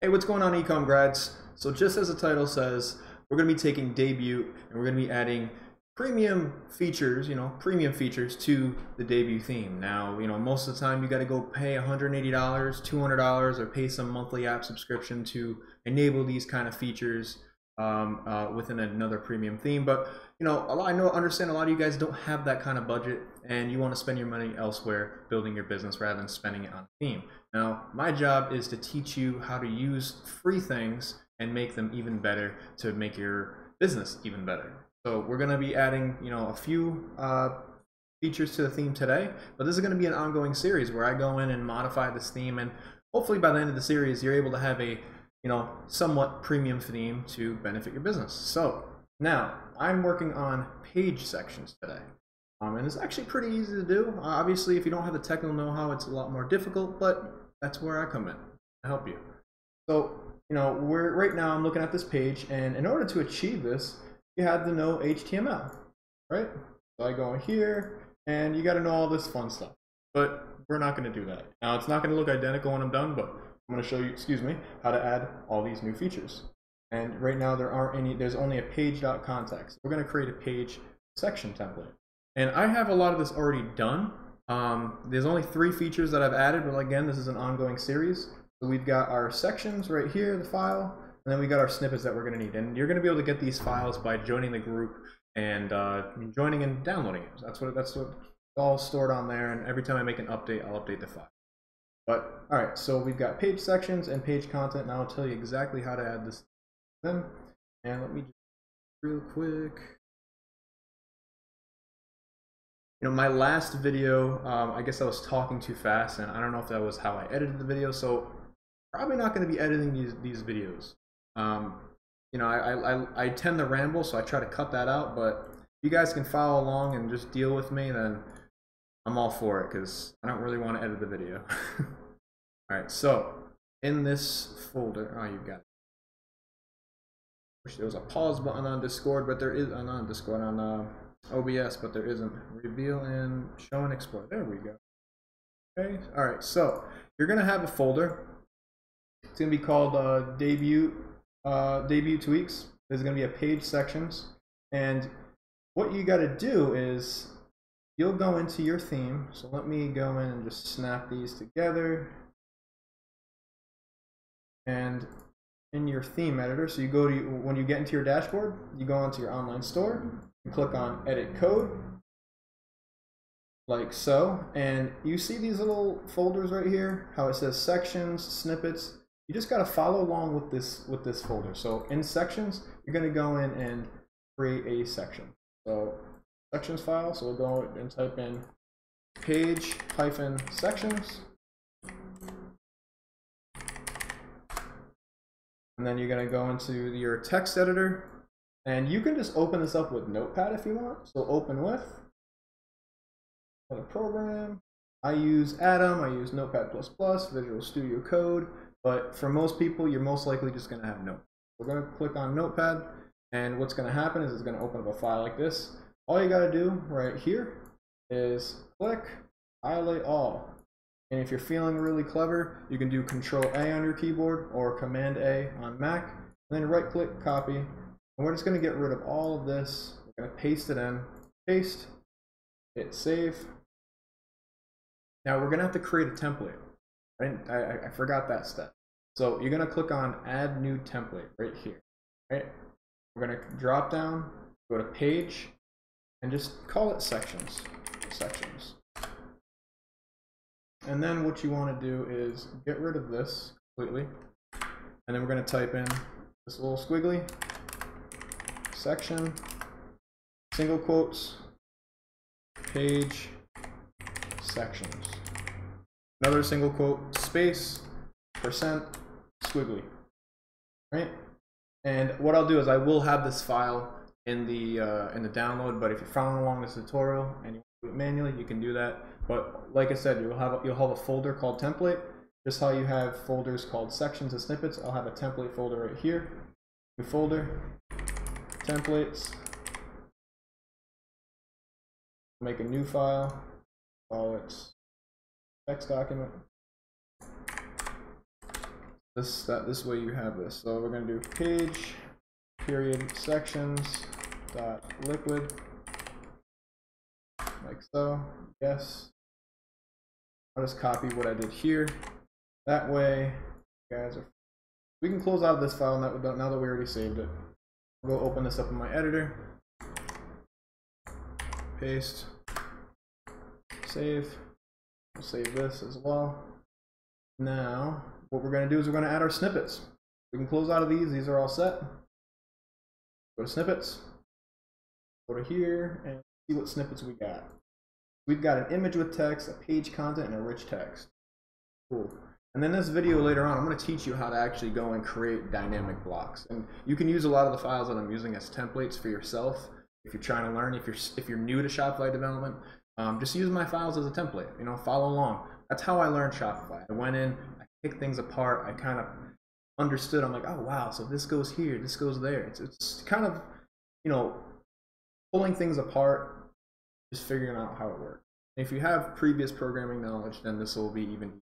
Hey, what's going on, Ecom grads? So just as the title says, we're going to be taking Debut and we're going to be adding premium features to the Debut theme. Now, most of the time you got to go pay $180, $200, or pay some monthly app subscription to enable these kind of features within another premium theme. But I understand a lot of you guys don't have that kind of budget and you want to spend your money elsewhere building your business rather than spending it on a theme. Now, my job is to teach you how to use free things and make them even better to make your business even better. So we're going to be adding, a few features to the theme today, but this is going to be an ongoing series where I go in and modify this theme, and hopefully by the end of the series, you're able to have a, somewhat premium theme to benefit your business. So now I'm working on page sections today. And it's actually pretty easy to do. Obviously, if you don't have the technical know-how, it's a lot more difficult, but that's where I come in to help you. So, right now I'm looking at this page, and in order to achieve this, you have to know HTML, right? So I go in here, and you gotta know all this fun stuff, but we're not gonna do that. Now, it's not gonna look identical when I'm done, but I'm gonna show you, how to add all these new features. And right now there aren't any, there's only a page.context. We're gonna create a page section template. And I have a lot of this already done. There's only 3 features that I've added, but again, this is an ongoing series. So we've got our sections right here, the file, and then we got our snippets that we're gonna need. And you're gonna be able to get these files by joining the group and joining and downloading it. So that's what it's all stored on there, and every time I make an update, I'll update the file. But, all right, so we've got page sections and page content, and I'll tell you exactly how to add this in. And let me just real quick. My last video, I guess I was talking too fast, and I don't know if that was how I edited the video, so probably not going to be editing these videos. I tend to ramble, so I try to cut that out, but if you guys can follow along and just deal with me, then I'm all for it, because I don't really want to edit the video. Alright, so in this folder, oh, you've got it. Wish there was a pause button on Discord, but there is, not Discord, on OBS, but there isn't. Reveal and show and explore. There we go. Okay. All right. So you're gonna have a folder. It's gonna be called Debut Tweaks. There's gonna be a page sections, and what you gotta do is you'll go into your theme. So let me go in and just snap these together. And in your theme editor, so you go to, when you get into your dashboard, you go onto your online store. Click on edit code like so, and you see these little folders right here, how it says sections, snippets. You just got to follow along with this folder. So in sections, you're going to go in and create a section, so sections file. So we'll go and type in page-sections, and then you're going to go into your text editor. And you can just open this up with Notepad if you want. So open with another program. I use Atom, I use Notepad++, Visual Studio Code, but for most people, you're most likely just gonna have Notepad. We're gonna click on Notepad, and what's gonna happen is it's gonna open up a file like this. All you gotta do right here is click highlight all. And if you're feeling really clever, you can do Control-A on your keyboard or Command-A on Mac, and then right-click, copy. And we're just going to get rid of all of this. We're going to paste it in. Paste. Hit save. Now we're going to have to create a template. I forgot that step. So you're going to click on add new template right here. Right? We're going to drop down, go to page, and just call it sections. Sections. And then what you want to do is get rid of this completely. And then we're going to type in this little squiggly. Section, single quotes, page, sections. Another single quote, space, %, squiggly. Right? And what I'll do is I will have this file in the download, but if you're following along this tutorial and you do it manually, you can do that. But like I said, you'll have a folder called template, just how you have folders called sections and snippets. I'll have a template folder right here. New folder. Templates, make a new file, call it text document, this way you have this. So we're going to do page period sections dot liquid, like so. Yes, I'll just copy what I did here. That way, guys, we can close out of this file now that we already saved it. I'll go open this up in my editor. Paste. Save. We'll save this as well. Now, what we're going to do is we're going to add our snippets. We can close out of these. These are all set. Go to snippets. Go to here and see what snippets we got. We've got an image with text, a page content, and a rich text. Cool. And then this video later on, I'm going to teach you how to actually go and create dynamic blocks. And you can use a lot of the files that I'm using as templates for yourself if you're trying to learn. If you're new to Shopify development, just use my files as a template. You know, follow along. That's how I learned Shopify. I went in, I picked things apart. I kind of understood. I'm like, oh wow, so this goes here, this goes there. It's kind of, you know, pulling things apart, just figuring out how it works. And if you have previous programming knowledge, then this will be even easier.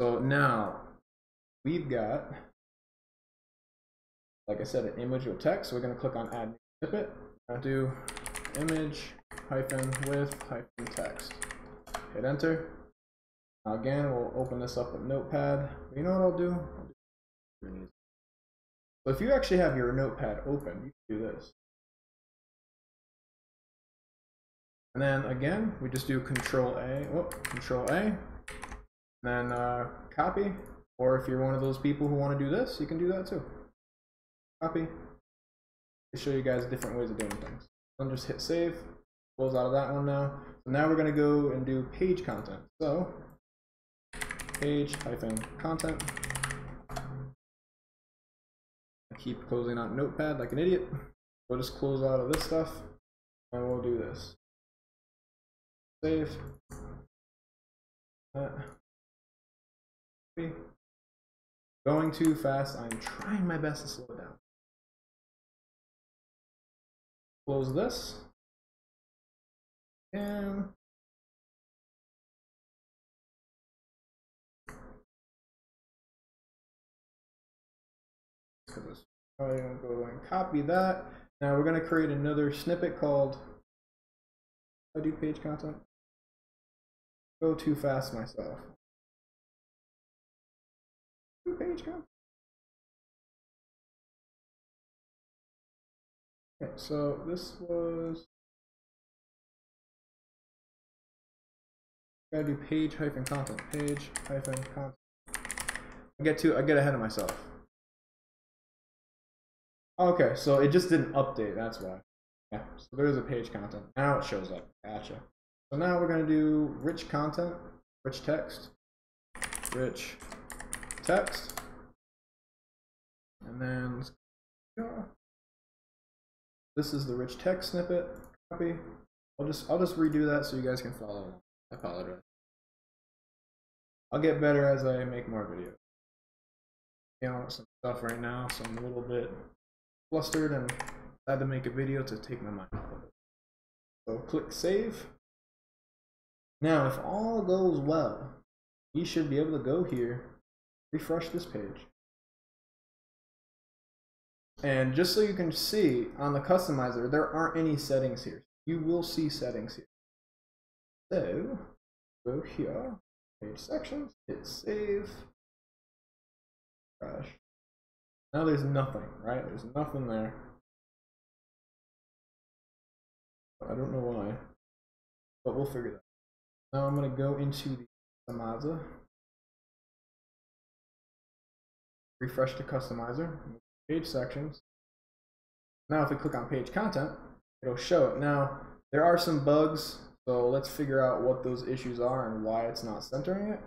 So now we've got, like I said, an image with text. So we're going to click on add new snippet. I'll do image hyphen with hyphen text. Hit enter. Now again, we'll open this up with Notepad. You know what I'll do? So if you actually have your Notepad open, you can do this. And then again, we just do Control A. Then copy, or if you're one of those people who want to do this, you can do that too. Copy. To show you guys different ways of doing things. Then just hit save. Close out of that one now. So now we're gonna go and do page content. So page hyphen content. I keep closing out Notepad like an idiot. We'll just close out of this stuff, and we'll do this. Save. Going too fast. I'm trying my best to slow it down. Close this. And probably gonna go and copy that. Now we're gonna create another snippet called I do page content. Go too fast myself. Page go. Okay, so this was gotta do page hyphen content. Page hyphen content. I get ahead of myself. Okay, so it just didn't update. That's why. Yeah. So there is a page content. Now it shows up. Gotcha. So now we're gonna do rich content, rich text, rich text, and then this is the rich text snippet. Copy. I'll just redo that so you guys can follow. I apologize. I'll get better as I make more videos. You know, some stuff right now, so I'm a little bit flustered and glad to make a video to take my mind off of it. So click save. Now, if all goes well, you should be able to go here. Refresh this page, and just so you can see on the customizer, there aren't any settings here. You will see settings here. So go here, page sections, hit save, refresh. Now there's nothing, right? There's nothing there. I don't know why, but we'll figure that out. Now I'm going to go into the customizer. Refresh the customizer, page sections. Now if we click on page content, it'll show it. Now there are some bugs, so let's figure out what those issues are and why it's not centering it.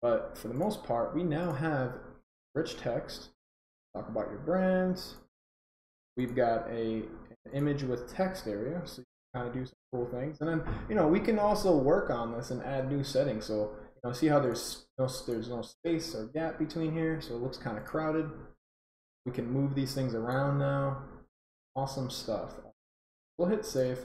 But for the most part, we now have rich text. Talk about your brands. We've got an image with text area, so you can kind of do some cool things. And then, you know, we can also work on this and add new settings. So see how there's no space or gap between here, so it looks kind of crowded. We can move these things around now. Awesome stuff. We'll hit save,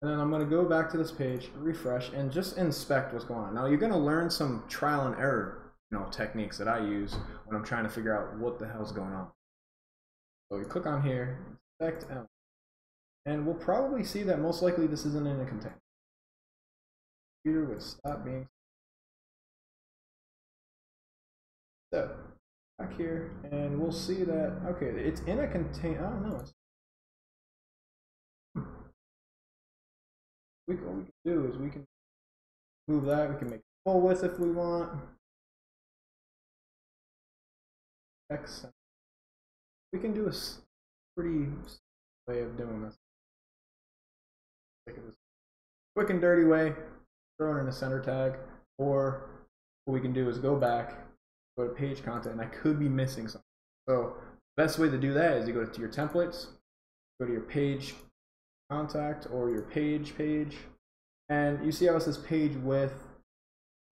and then I'm going to go back to this page, refresh, and just inspect what's going on. Now you're going to learn some trial and error techniques that I use when I'm trying to figure out what the hell's going on. So we click on here, inspect element, and we'll probably see that most likely this isn't in a container. Computer would stop being. So back here, and we'll see that okay, it's in a container. I don't know. What we can do is we can move that. We can make full width if we want. Excellent. We can do a pretty way of doing this. Quick and dirty way. Throw it in a center tag, or what we can do is go back, go to page content, and I could be missing something. So the best way to do that is you go to your templates, go to your page contact or your page, and you see how it says page width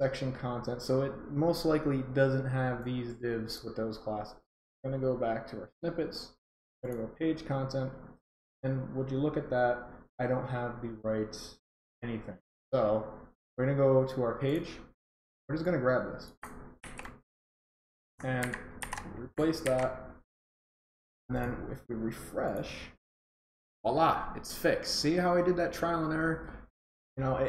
section content. So it most likely doesn't have these divs with those classes. I'm going to go back to our snippets, I'm going to go page content, and would you look at that, I don't have the right anything. So we're going to go to our page, we're just going to grab this and replace that, and then if we refresh, voila, it's fixed. See how I did that trial and error? You know,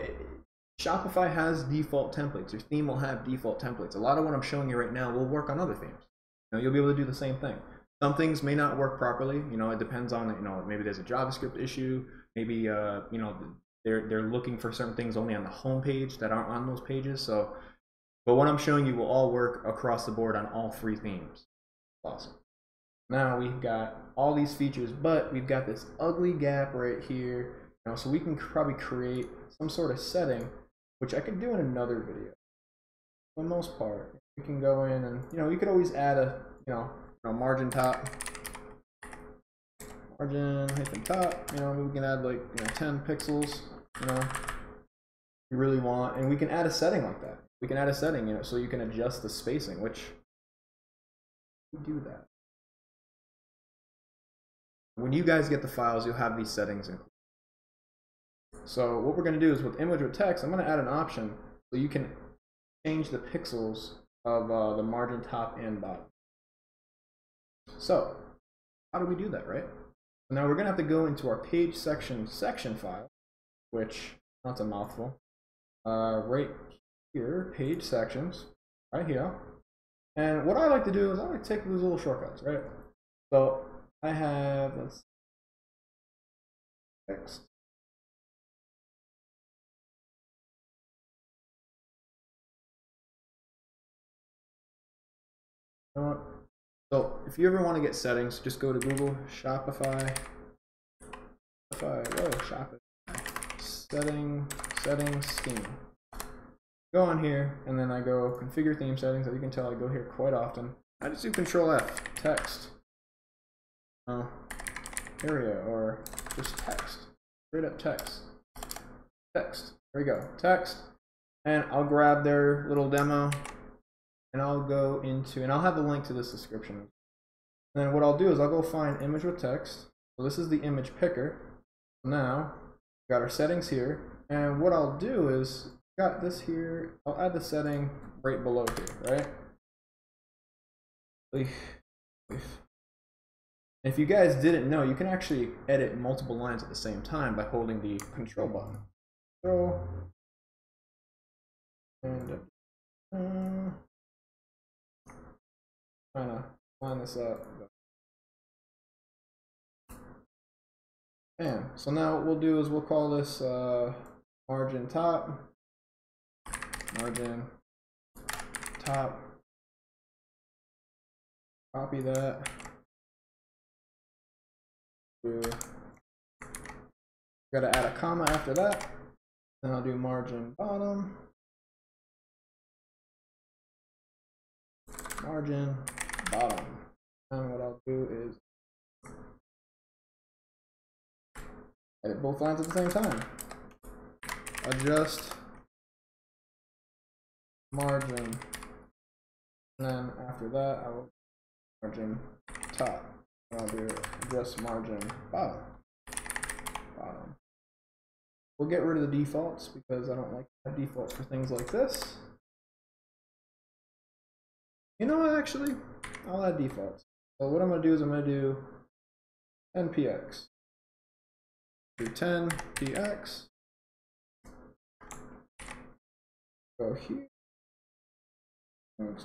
Shopify has default templates. Your theme will have default templates. A lot of what I'm showing you right now will work on other themes. You know, you'll be able to do the same thing. Some things may not work properly. You know, it depends on, you know, maybe there's a JavaScript issue. Maybe, you know, they're looking for certain things only on the home page that aren't on those pages. So, but what I'm showing you will all work across the board on all three themes. Awesome. Now we've got all these features, but we've got this ugly gap right here. You know, so we can probably create some sort of setting, which I could do in another video. For the most part, you can go in and, you know, you could always add a, you know, margin top, margin hyphen top, you know, we can add like, you know, 10 pixels, you know, you really want, and we can add a setting like that. We can add a setting, you know, so you can adjust the spacing, which we do that. When you guys get the files, you'll have these settings included. So what we're going to do is with image with text, I'm going to add an option so you can change the pixels of the margin top and bottom. So how do we do that, right? Now we're going to have to go into our page section file, which that's a mouthful. Right here, page sections, right here. And what I like to do is I like to take these little shortcuts, right? So I have, let's see, text. So if you ever want to get settings, just go to Google Shopify setting scheme. Go on here, and then I go configure theme settings. As you can tell, I go here quite often. I just do Control F, text. Area, or just text, straight up text, there we go, text, and I'll grab their little demo, and I'll go into, and I'll have a link to this description, and then what I'll do is I'll go find image with text. So this is the image picker. Now we've got our settings here, and what I'll do is got this here, I'll add the setting right below here, right? If you guys didn't know, you can actually edit multiple lines at the same time by holding the control button. So, and trying to line this up. And so now what we'll do is we'll call this margin top, copy that. Gotta add a comma after that, then I'll do margin bottom, and what I'll do is edit both lines at the same time, adjust margin, and then after that I will margin top. I'll do adjust margin bottom. We'll get rid of the defaults because I don't like to have defaults for things like this. You know what, actually? I'll add defaults. So what I'm going to do is I'm going to do npx. Do 10 px. Go here. And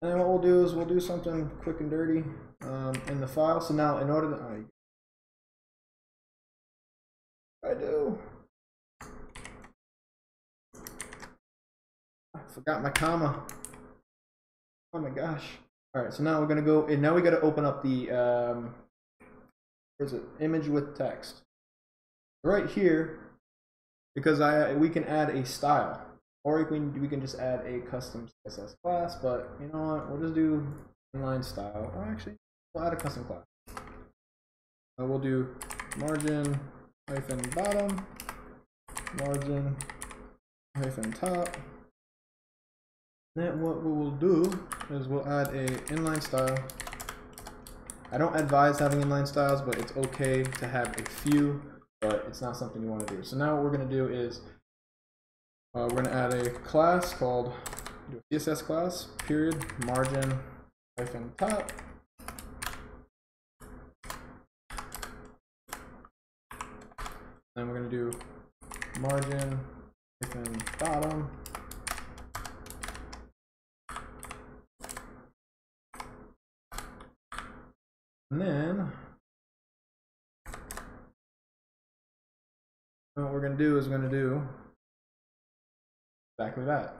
then what we'll do is we'll do something quick and dirty in the file. So now in order to... I do. I forgot my comma. Oh my gosh. All right, so now we're gonna go, and now we gotta open up the, where's it? Image with text. Right here, because we can add a style, or we can just add a custom CSS class, but you know what, we'll just do inline style. Or actually, we'll add a custom class. We'll do margin, hyphen bottom, margin, hyphen top. Then what we will do is we'll add a inline style. I don't advise having inline styles, but it's okay to have a few, but it's not something you want to do. So now what we're going to do is we're going to add a class called CSS class, period, margin, hyphen top. Then we're going to do margin hyphen bottom. And then what we're going to do is we're going to do exactly that.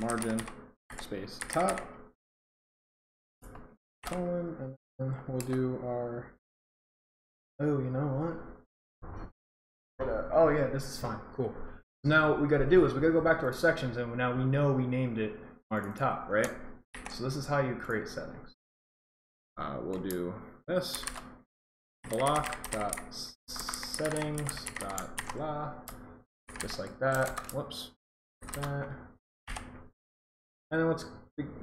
Margin space top. And then we'll do our, oh, you know what? Oh yeah, this is fine. Cool. Now what we got to do is we got to go back to our sections, and now we know we named it margin top, right? So this is how you create settings. We'll do this block.settings.blah, just like that. Whoops. Like that. And then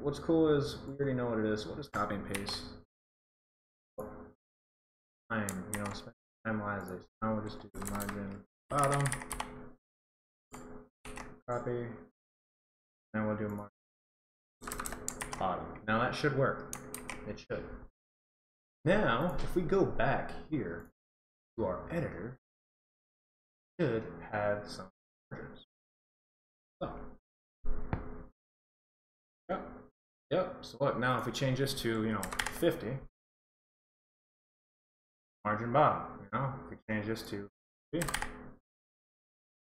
what's cool is we already know what it is. We'll just copy and paste. Time, you know. This. Now we'll just do margin bottom, copy, and we'll do margin bottom. Now that should work. It should. Now, if we go back here to our editor, we should have some margins. So, yep. So look, now if we change this to, you know, 50. Margin bottom, you know, if we change this to, there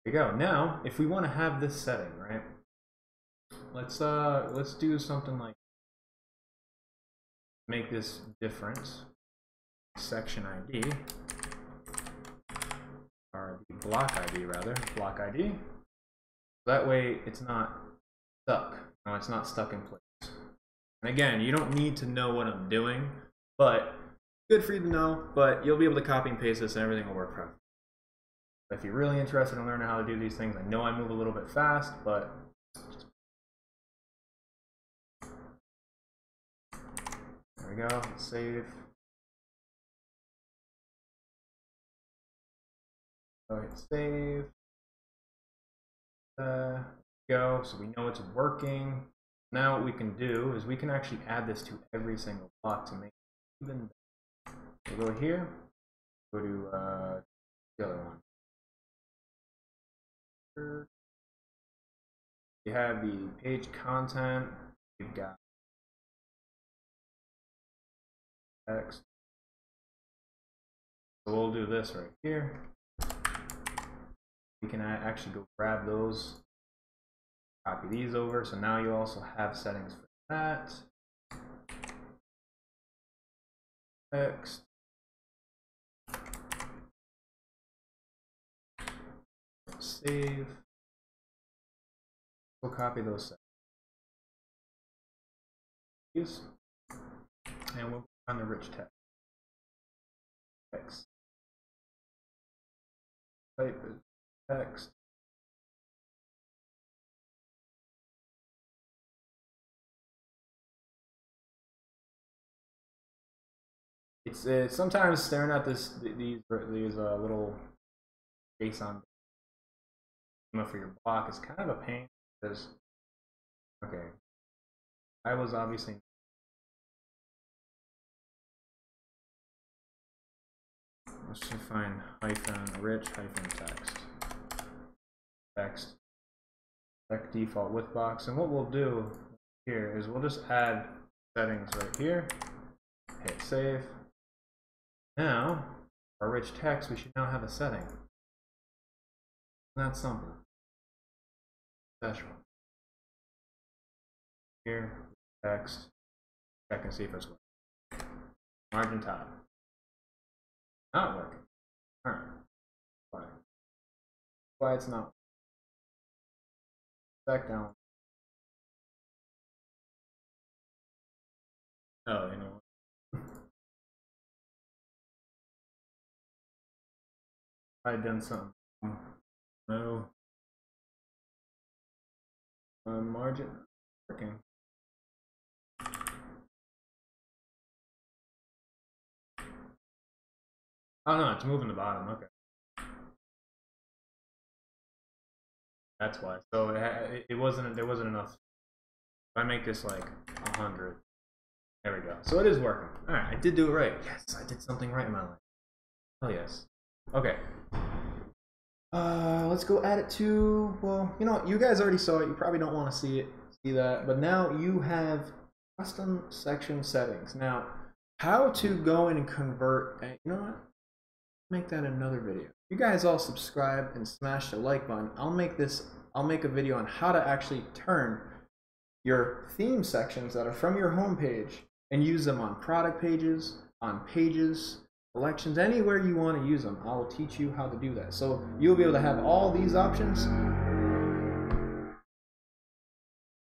you go. Now, if we want to have this setting, right? Let's do something like make this different. Section ID or block ID rather, block ID. That way, it's not stuck. No, it's not stuck in place. And again, you don't need to know what I'm doing, but good for you to know, but you'll be able to copy and paste this and everything will work properly. If you're really interested in learning how to do these things, I know I move a little bit fast, but there we go. Let's save. Go ahead, save. Go. So we know it's working. Now what we can do is we can actually add this to every single block to make it even better. We'll go here, go to the other one. You have the page content, you've got text. So we'll do this right here. We can actually go grab those, copy these over. So now you also have settings for that. Text. Save. We'll copy those settings. And we'll click on the rich text. Text. Type is text. It's sometimes staring at these little JSON for your block is kind of a pain because, okay, I was obviously. Let's define -rich-text. Select default width box. And what we'll do here is we'll just add settings right here. Hit save. Now, our rich text, we should now have a setting. That's something special. Here, text, check and see if it's working. Margin top. Not working. Alright. Why? Why it's not working. Back down. Oh, you know what? I've done something. No. Margin working. Oh no, it's moving the bottom, okay. That's why. So it wasn't, there wasn't enough. If I make this like 100, there we go. So it is working. Alright, I did do it right. Yes, I did something right in my life. Oh yes. Okay. Let's go add it to, well, you know, you guys already saw it. You probably don't want to see that, but now you have custom section settings. Now, how to go in and convert, you know what? Make that another video. You guys all subscribe and smash the like button. I'll make a video on how to actually turn your theme sections that are from your homepage and use them on product pages, on pages, collections, anywhere you want to use them. I will teach you how to do that. So you'll be able to have all these options.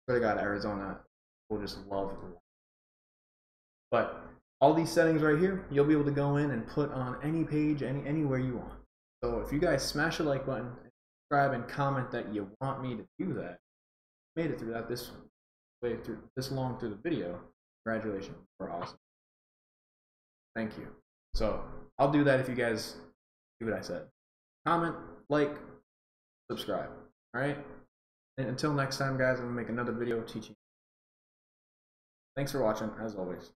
But I got Arizona. We'll just love it. But all these settings right here, you'll be able to go in and put on any page, anywhere you want. So if you guys smash the like button, subscribe, and comment that you want me to do that, made it through that this way through this long through the video, congratulations, we're awesome. Thank you. So I'll do that if you guys do what I said. Comment, like, subscribe. All right. And until next time, guys, I'm gonna make another video teaching. Thanks for watching, as always.